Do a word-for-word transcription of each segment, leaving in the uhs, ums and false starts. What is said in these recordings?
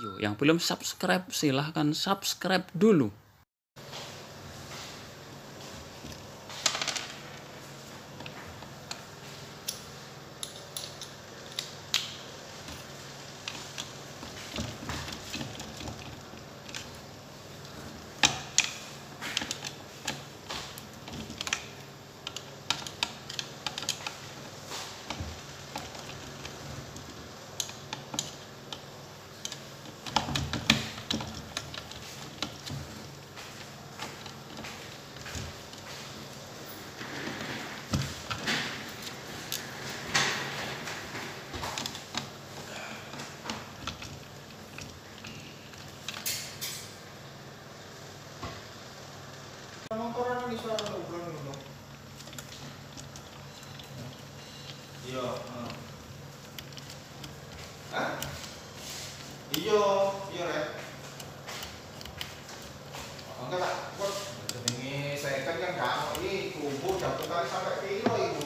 video. Yang belum subscribe silahkan subscribe dulu. Iya, ah, iya, iya rek. Enggak lah, buat ini saya kan kan kamu ini kubur jatuh kali sampai kilo ibu.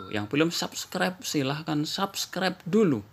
itu. Yang belum subscribe silahkan subscribe dulu.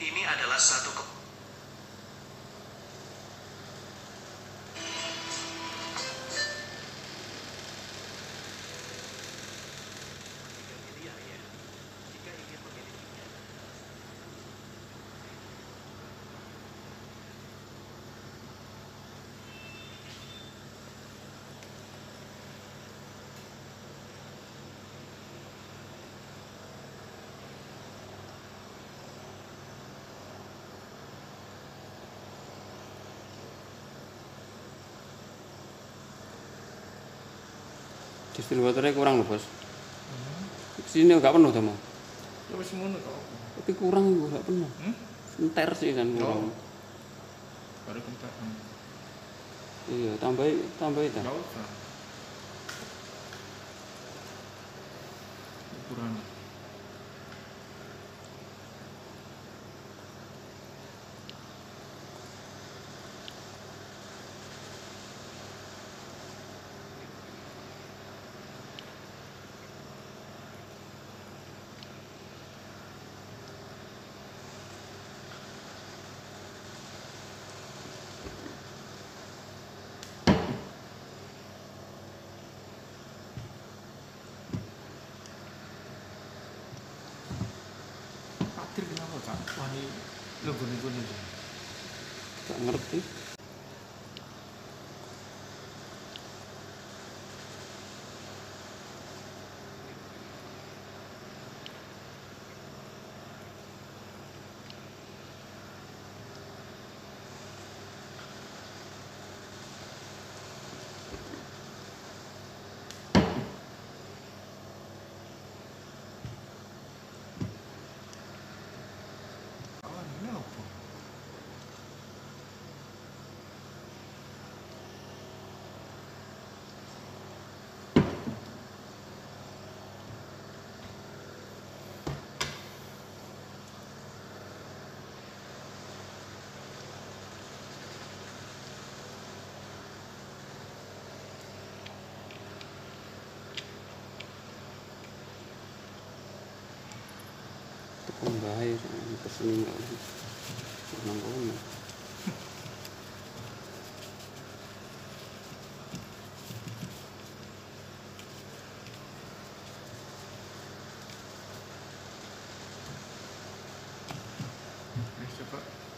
Ini adalah satu ke... distributornya kurang loh bos. Hmm. Sini nggak penuh sama. Tapi semuanya kok. Tapi kurang juga nggak penuh. Hmm? Entar sih kan kurang. Oh. Baru entar. Iya tambah tambah itu. Nggak usah. Kurang. Wani lu guni-guni tak ngerti. Bahaya kesini nggak sih nanggung. Coba.